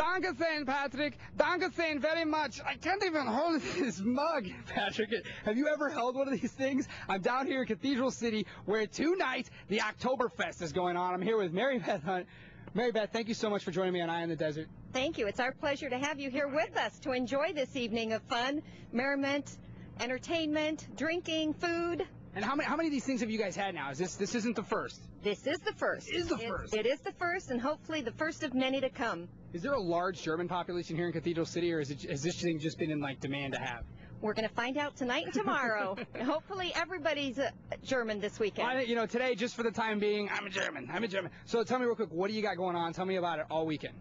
Danke schön, Patrick. Danke schön very much. I can't even hold this mug, Patrick. Have you ever held one of these things? I'm down here in Cathedral City where tonight the Oktoberfest is going on. I'm here with Mary Beth Hunt. Mary Beth, thank you so much for joining me on Eye on the Desert. Thank you. It's our pleasure to have you here with us to enjoy this evening of fun, merriment, entertainment, drinking, food. And how many of these things have you guys had now? Is this isn't the first? This is the first. It is the first. It is the first, and hopefully the first of many to come. Is there a large German population here in Cathedral City, or has this thing just been in like demand to have? We're going to find out tonight and tomorrow. And hopefully everybody's German this weekend. Well, you know, today, just for the time being, I'm a German. I'm a German. So tell me real quick, what do you got going on? Tell me about it all weekend.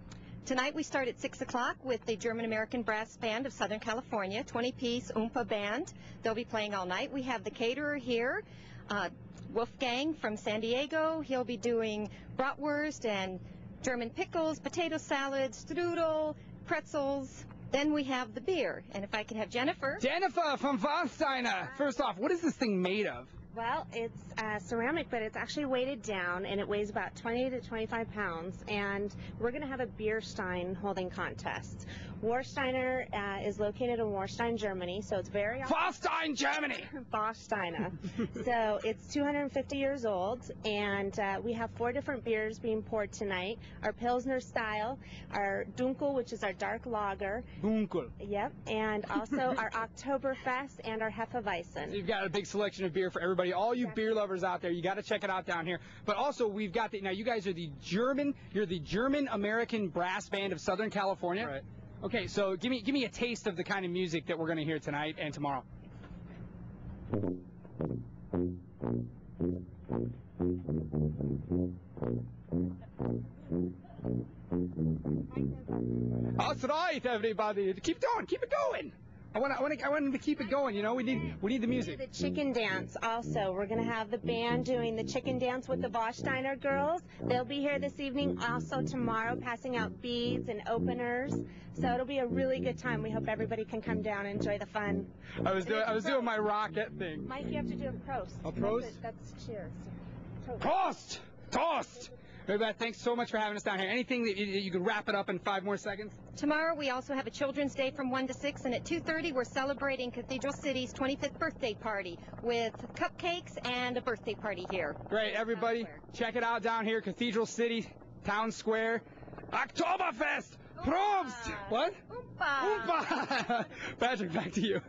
Tonight we start at 6 o'clock with the German-American Brass Band of Southern California, 20-piece Oompa band. They'll be playing all night. We have the caterer here, Wolfgang from San Diego. He'll be doing bratwurst and German pickles, potato salad, strudel, pretzels. Then we have the beer. And if I could have Jennifer. Jennifer from Von Steiner. First off, what is this thing made of? Well, it's ceramic, but it's actually weighted down, and it weighs about 20 to 25 pounds, and we're going to have a beer stein holding contest. Warsteiner is located in Warstein, Germany, so it's very... Warstein, Germany! Bosch Diner. So it's 250 years old, and we have four different beers being poured tonight. Our Pilsner style, our Dunkel, which is our dark lager. Dunkel. Yep, and also our Oktoberfest and our Hefeweizen. So you've got a big selection of beer for everybody. All you beer lovers out there, you got to check it out down here. But also, we've got the now. You guys are the German. You're the German-American Brass Band of Southern California. Right. Okay, so give me a taste of the kind of music that we're going to hear tonight and tomorrow. That's right, everybody. Keep going. Keep it going. I want to keep it going, you know. We need the music. The chicken dance also. We're going to have the band doing the chicken dance with the Bosch Diner girls. They'll be here this evening, also tomorrow, passing out beads and openers. So it'll be a really good time. We hope everybody can come down and enjoy the fun. I was doing my rocket thing. Mike, you have to do a prost. A prost? That's cheers. Prost! Toast! Everybody, thanks so much for having us down here. Anything that you could wrap it up in 5 more seconds? Tomorrow we also have a Children's Day from 1 to 6, and at 2:30 we're celebrating Cathedral City's 25th birthday party with cupcakes and a birthday party here. Great, everybody, check it out down here, Cathedral City, Town Square, Oktoberfest, Probst! What? Oompa! Patrick, back to you.